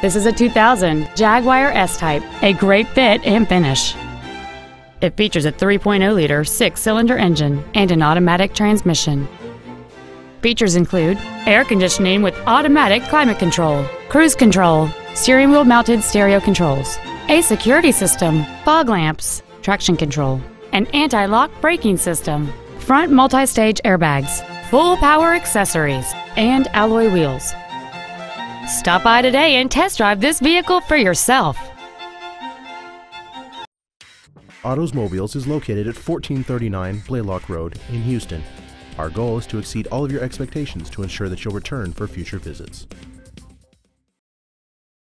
This is a 2000 Jaguar S-Type, a great fit and finish. It features a 3.0-liter six-cylinder engine and an automatic transmission. Features include air conditioning with automatic climate control, cruise control, steering wheel mounted stereo controls, a security system, fog lamps, traction control, an anti-lock braking system, front multi-stage airbags, full power accessories, and alloy wheels. Stop by today and test drive this vehicle for yourself. Autos-Mobiles is located at 1439 Blalock Road in Houston. Our goal is to exceed all of your expectations to ensure that you'll return for future visits.